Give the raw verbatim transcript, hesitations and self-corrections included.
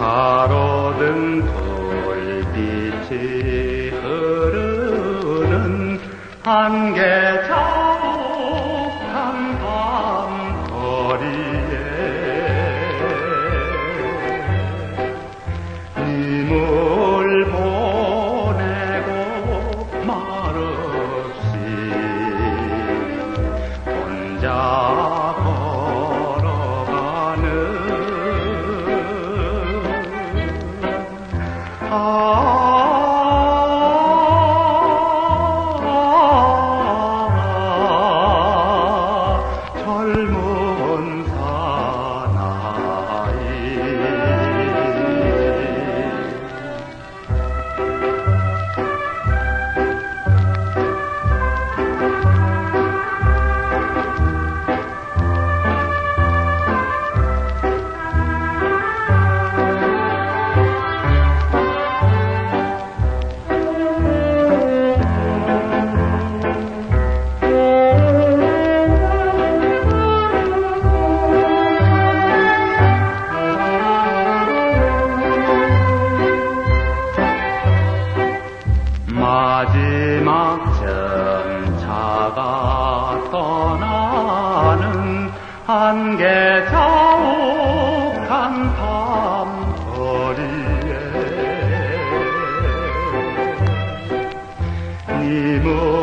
가로등 불빛이 흐르는 안개 자욱한 밤거리에 님을 보내고 말없이 혼자 젊은 마지막 전차가 떠나는 안개 자욱한 밤거리에 님은